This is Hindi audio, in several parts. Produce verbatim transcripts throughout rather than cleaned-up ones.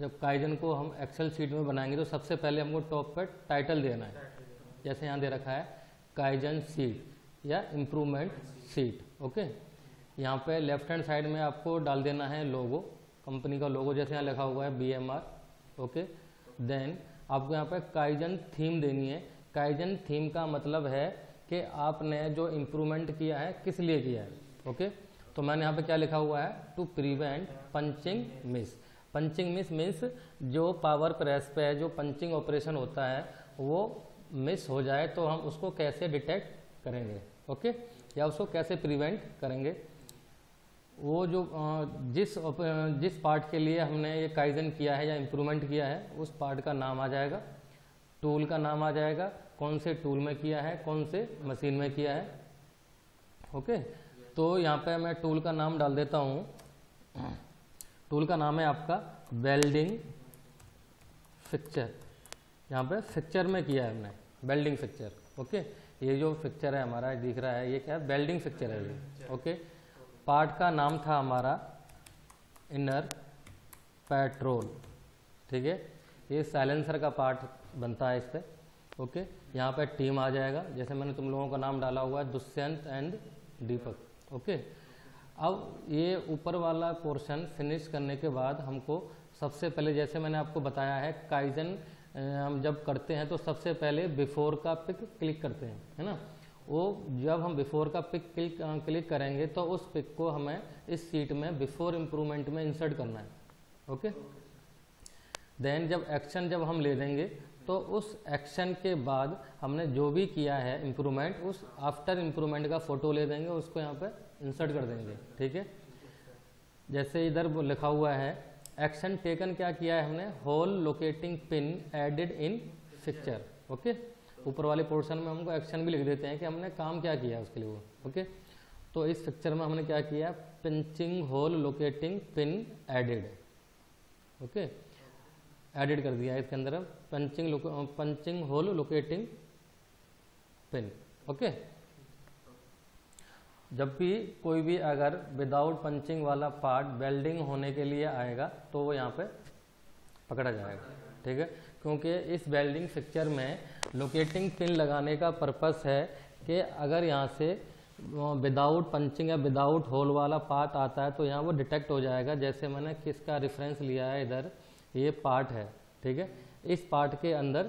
जब काइजन को हम एक्सेल शीट में बनाएंगे तो सबसे पहले हमको टॉप पर टाइटल देना है, जैसे यहाँ दे रखा है काइजन शीट या इम्प्रूवमेंट शीट। ओके, यहाँ पे लेफ्ट हैंड साइड में आपको डाल देना है लोगो, कंपनी का लोगो, जैसे यहाँ लिखा हुआ है B M R. Okay, then आपको यहाँ पे काइजन थीम देनी है। काइजन थीम का मतलब है कि आपने जो इम्प्रूवमेंट किया है किस लिए किया है। ओके, तो मैंने यहाँ पे क्या लिखा हुआ है, to prevent punching miss. Punching miss means जो पावर प्रेस पे जो पंचिंग ऑपरेशन होता है वो मिस हो जाए तो हम उसको कैसे डिटेक्ट करेंगे, ओके, या उसको कैसे प्रिवेंट करेंगे। वो जो जिस जिस पार्ट के लिए हमने ये काइजन किया है या इम्प्रूवमेंट किया है उस पार्ट का नाम आ जाएगा, टूल का नाम आ जाएगा, कौन से टूल में किया है, कौन से मशीन में किया है। ओके, तो यहाँ पे मैं टूल का नाम डाल देता हूँ। टूल का नाम है आपका वेल्डिंग फिक्चर। यहाँ पे फिक्चर में किया है हमने, वेल्डिंग फिक्चर। ओके, ये जो फिक्चर है हमारा दिख रहा है, ये क्या है, वेल्डिंग फिक्चर है ये। ओके, पार्ट का नाम था हमारा इनर पेट्रोल, ठीक है, ये साइलेंसर का पार्ट बनता है इस पर। ओके, यहाँ पे टीम आ जाएगा, जैसे मैंने तुम लोगों का नाम डाला हुआ है दुष्यंत एंड दीपक। ओके, अब ये ऊपर वाला पोर्शन फिनिश करने के बाद हमको सबसे पहले, जैसे मैंने आपको बताया है, काइजन हम जब करते हैं तो सबसे पहले बिफोर का पिक क्लिक करते हैं, है ना। वो जब हम बिफोर का पिक क्लिक क्लिक करेंगे तो उस पिक को हमें इस शीट में बिफोर इम्प्रूवमेंट में इंसर्ट करना है। ओके, देन जब एक्शन जब हम ले लेंगे तो उस एक्शन के बाद हमने जो भी किया है इम्प्रूवमेंट, उस आफ्टर इम्प्रूवमेंट का फोटो ले देंगे, उसको यहाँ पे इंसर्ट कर देंगे, ठीक है। जैसे इधर लिखा हुआ है एक्शन टेकन, क्या किया है हमने, hole locating pin added in picture. Okay, ऊपर वाले पोर्शन में हमको एक्शन भी लिख देते हैं कि हमने काम क्या किया उसके लिए वो। ओके, तो इस पिक्चर में हमने क्या किया, pinching hole locating pin added. Okay, edit कर दिया इसके अंदर punching punching hole locating pin. Okay, जब भी कोई भी अगर विदाउट पंचिंग वाला पार्ट वेल्डिंग होने के लिए आएगा तो वो यहाँ पे पकड़ा जाएगा, ठीक है, क्योंकि इस वेल्डिंग फिक्चर में लोकेटिंग पिन लगाने का पर्पस है कि अगर यहाँ से विदाउट पंचिंग या विदाउट होल वाला पार्ट आता है तो यहाँ वो डिटेक्ट हो जाएगा। जैसे मैंने किसका रेफरेंस लिया है, इधर ये पार्ट है, ठीक है, इस पार्ट के अंदर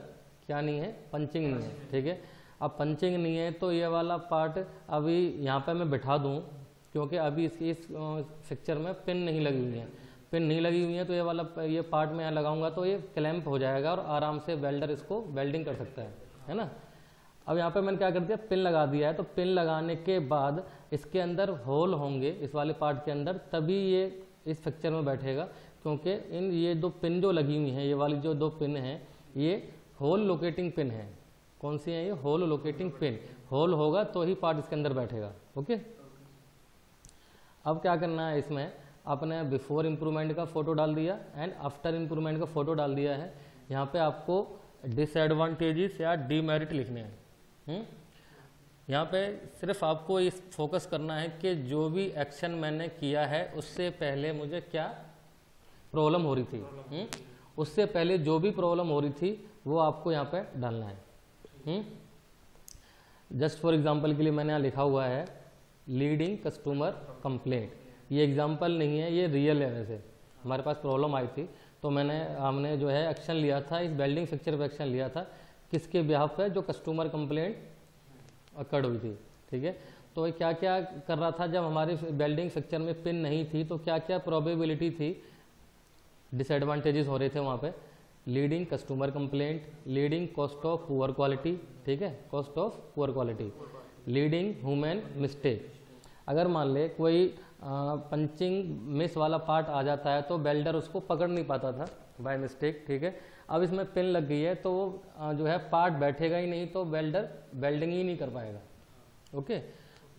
क्या नहीं है, पंचिंग नहीं है, ठीक है। अब पंचिंग नहीं है तो ये वाला पार्ट अभी यहाँ पे मैं बिठा दूँ, क्योंकि अभी इसकी इस पिक्चर में पिन नहीं लगी हुई है। पिन नहीं लगी हुई है तो ये वाला ये पार्ट मैं यहाँ लगाऊंगा तो ये क्लैंप हो जाएगा और आराम से वेल्डर इसको वेल्डिंग कर सकता है, है ना। अब यहाँ पे मैंने क्या कर दिया, पिन लगा दिया है, तो पिन लगाने के बाद इसके अंदर होल होंगे इस वाले पार्ट के अंदर, तभी ये इस पिक्चर में बैठेगा, क्योंकि इन ये दो पिन जो लगी हुई हैं, ये वाली जो दो पिन हैं, ये होल लोकेटिंग पिन है। कौन सी है ये, होल लोकेटिंग पिन। होल होगा तो ही पार्ट इसके अंदर बैठेगा। ओके, अब क्या करना है, इसमें आपने बिफोर इम्प्रूवमेंट का फोटो डाल दिया एंड आफ्टर इम्प्रूवमेंट का फोटो डाल दिया है। यहाँ पे आपको डिसएडवांटेजेस या डीमेरिट लिखने हैं। यहाँ पे सिर्फ आपको इस फोकस करना है कि जो भी एक्शन मैंने किया है उससे पहले मुझे क्या प्रॉब्लम हो रही थी, हुँ? उससे पहले जो भी प्रॉब्लम हो रही थी वो आपको यहाँ पे डालना है। जस्ट फॉर एग्जांपल के लिए मैंने यहाँ लिखा हुआ है लीडिंग कस्टमर कंप्लेंट। ये एग्जांपल नहीं है, ये रियल है। वैसे हमारे पास प्रॉब्लम आई थी तो मैंने हमने जो है एक्शन लिया था, इस वेल्डिंग फिक्चर पर एक्शन लिया था, किसके बिहाफ पे, जो कस्टमर कंप्लेंट अकर्ड हुई थी, ठीक है। तो क्या क्या कर रहा था, जब हमारे वेल्डिंग फिक्चर में पिन नहीं थी तो क्या क्या प्रोबेबिलिटी थी, डिसएडवांटेजेस हो रहे थे वहाँ पे, leading customer complaint, leading cost of poor quality, ठीक है, cost of poor quality, leading human mistake. अगर मान ले कोई आ, पंचिंग मिस वाला पार्ट आ जाता है तो वेल्डर उसको पकड़ नहीं पाता था बाय मिस्टेक, ठीक है। अब इसमें पिन लग गई है तो वो जो है पार्ट बैठेगा ही नहीं, तो वेल्डर वेल्डिंग ही नहीं कर पाएगा। ओके,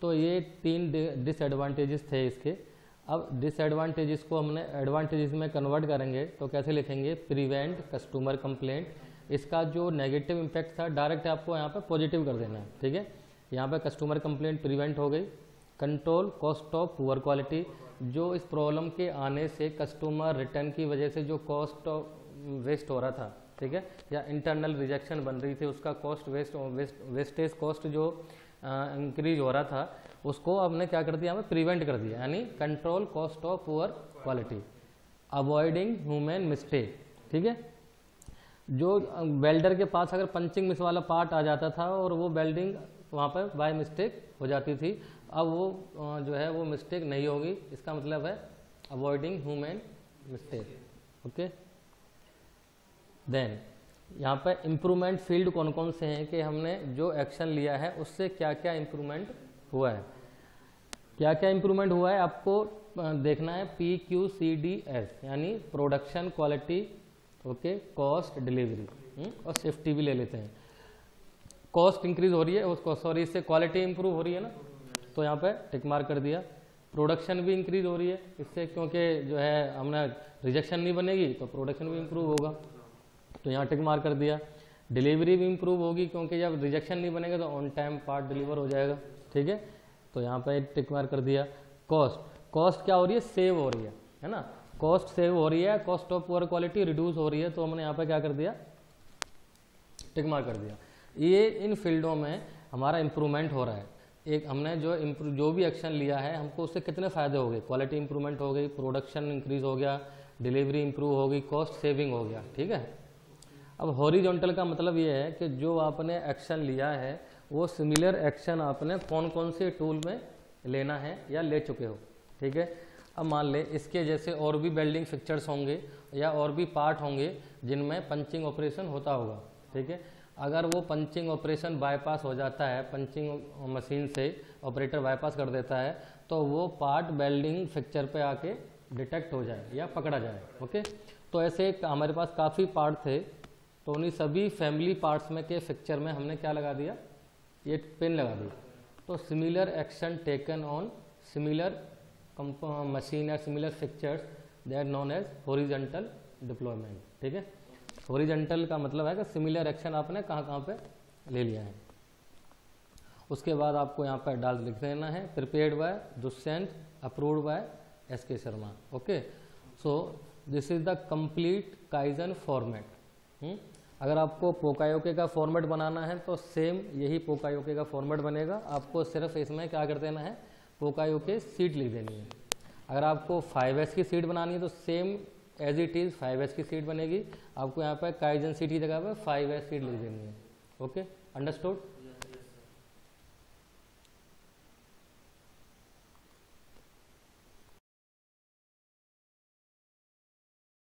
तो ये तीन डिसएडवांटेजेस थे इसके। अब डिसएडवांटेजेस को हमने एडवांटेजेस में कन्वर्ट करेंगे तो कैसे लिखेंगे, प्रिवेंट कस्टमर कंप्लेंट। इसका जो नेगेटिव इम्पैक्ट था डायरेक्ट आपको यहाँ पे पॉजिटिव कर देना है, ठीक है। यहाँ पे कस्टमर कंप्लेंट प्रिवेंट हो गई, control cost of poor quality, जो इस प्रॉब्लम के आने से कस्टमर रिटर्न की वजह से जो कॉस्ट वेस्ट हो रहा था, ठीक है, या इंटरनल रिजेक्शन बन रही थी, उसका cost waste waste wastage cost जो इंक्रीज हो रहा था, उसको हमने क्या कर दिया, हमें प्रिवेंट कर दिया, यानी control cost of poor quality, avoiding human mistake, ठीक है। जो वेल्डर के पास अगर पंचिंग मिस वाला पार्ट आ जाता था और वो वेल्डिंग वहाँ पर बाय मिस्टेक हो जाती थी, अब वो जो है वो मिस्टेक नहीं होगी, इसका मतलब है avoiding human mistake, okay. Then यहाँ पर इम्प्रूवमेंट फील्ड कौन कौन से हैं कि हमने जो एक्शन लिया है उससे क्या क्या इम्प्रूवमेंट हुआ है, क्या क्या इम्प्रूवमेंट हुआ है आपको देखना है। P Q C D S यानी production quality, okay, cost, delivery और सेफ्टी भी ले लेते हैं। कॉस्ट इंक्रीज हो रही है, उसको सॉरी इससे क्वालिटी इंप्रूव हो रही है ना, तो यहाँ पे टिक मार्क कर दिया। प्रोडक्शन भी इंक्रीज हो रही है इससे, क्योंकि जो है हमने रिजेक्शन नहीं बनेगी तो प्रोडक्शन भी इंप्रूव होगा, तो यहाँ टिक मार्क कर दिया। डिलीवरी भी इंप्रूव होगी क्योंकि जब रिजेक्शन नहीं बनेगा तो ऑन टाइम पार्ट डिलीवर हो जाएगा, ठीक है, तो यहाँ पे टिक मार्क कर दिया। कॉस्ट, कॉस्ट क्या हो रही है, सेव हो रही है, है ना, कॉस्ट सेव हो रही है, cost of poor quality reduce हो रही है, तो हमने यहाँ पे क्या कर दिया, टिक मार्क कर दिया। ये इन फील्डों में हमारा इम्प्रूवमेंट हो रहा है। एक हमने जो इम्प्रूव जो भी एक्शन लिया है, हमको उससे कितने फायदे हो गए, क्वालिटी इंप्रूवमेंट हो गई, प्रोडक्शन इंक्रीज हो गया, डिलीवरी इंप्रूव हो गई, कॉस्ट सेविंग हो गया, ठीक है। अब हॉरिजॉन्टल का मतलब ये है कि जो आपने एक्शन लिया है वो सिमिलर एक्शन आपने कौन कौन से टूल में लेना है या ले चुके हो, ठीक है। अब मान ले इसके जैसे और भी वेल्डिंग फिक्चर्स होंगे या और भी पार्ट होंगे जिनमें पंचिंग ऑपरेशन होता होगा, ठीक है। अगर वो पंचिंग ऑपरेशन बाईपास हो जाता है, पंचिंग मशीन से ऑपरेटर बाईपास कर देता है, तो वो पार्ट वेल्डिंग फिक्चर पे आके डिटेक्ट हो जाए या पकड़ा जाए, ओके। तो ऐसे हमारे पास काफ़ी पार्ट थे, तो उन्हीं सभी फैमिली पार्ट्स में के फिक्चर में हमने क्या लगा दिया, ये पिन लगा दी। तो similar action taken on similar machine या similar fixtures they are known as horizontal deployment, ठीक है। हॉरिजॉन्टल का मतलब है कि सिमिलर एक्शन आपने कहाँ कहाँ पे ले लिया है। उसके बाद आपको यहाँ पर डाल लिख देना है, prepared by Dushyant, approved by S K Sharma, okay. So this is the complete kaizen format. अगर आपको पोका योके का फॉर्मेट बनाना है तो सेम यही पोका योके का फॉर्मेट बनेगा, आपको सिर्फ इसमें क्या कर देना है, पोका योके सीट लिख देनी है। अगर आपको फाइव एस की सीट बनानी है तो same as it is five S की सीट बनेगी, आपको यहाँ पर काइजन सीट की जगह पर फाइव एस सीट लिख देनी है, ओके, अंडरस्टूड।